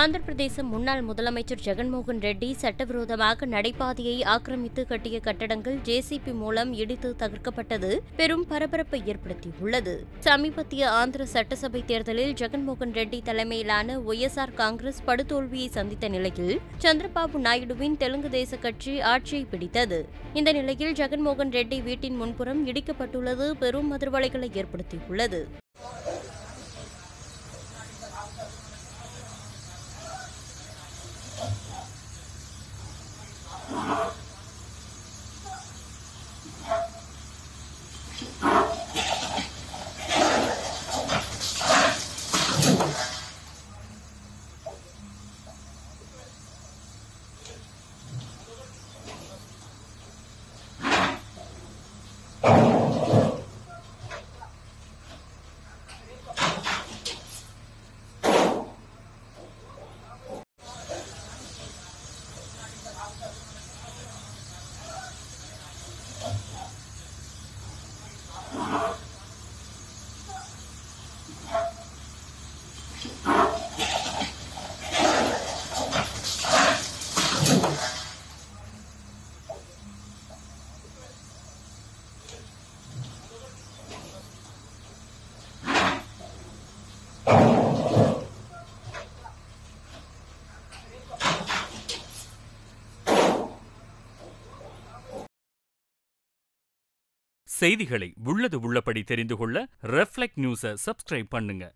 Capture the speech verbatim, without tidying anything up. ஆந்திர பிரதேச முன்னாள் முதலமைச்சர் ஜெகன்மோகன் ரெட்டி சட்டவிரோதமாக நடைபாதையை ஆக்கிரமித்து கட்டிய கட்டடங்கள் ஜேசிபி மூலம் இடித்து தகர்க்கப்பட்டது பெரும் பரபரப்பை ஏற்படுத்தியுள்ளது. சமீபத்திய ஆந்திர சட்டசபை தேர்தலில் ஜெகன்மோகன் ரெட்டி தலைமையிலான ஒய் எஸ் ஆர் காங்கிரஸ் படுதோல்வியை சந்தித்த நிலையில் சந்திரபாபு நாயுடுவின் தெலுங்கு தேச கட்சி ஆட்சியை பிடித்தது. இந்த நிலையில் ஜெகன்மோகன் ரெட்டி வீட்டின் முன்புறம் இடிக்கப்பட்டுள்ளது பெரும் அதிர்வலைகளை ஏற்படுத்தியுள்ளது. செய்திகளை உள்ளது உள்ளபடி தெரிந்து கொள்ள ரெஃப்ளெக்ட் நியூஸை சப்ஸ்கிரைப் பண்ணுங்க.